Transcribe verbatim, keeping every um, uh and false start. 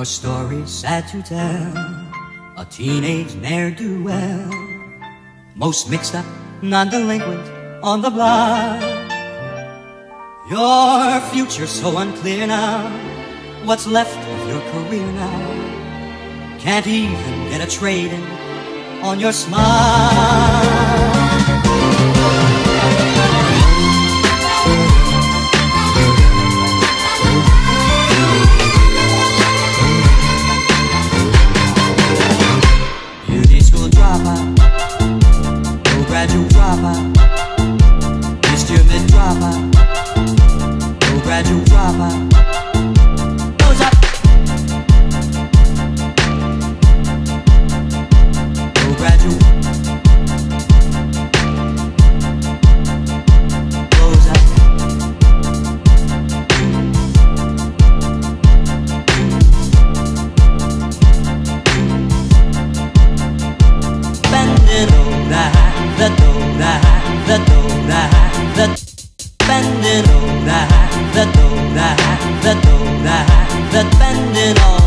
Your story sad to tell, a teenage ne'er-do-well, most mixed up, non-delinquent, on the block. Your future so unclear now, what's left of your career now? Can't even get a trade-in on your smile. Bending all the high, the do the high, the do the high, the bending all.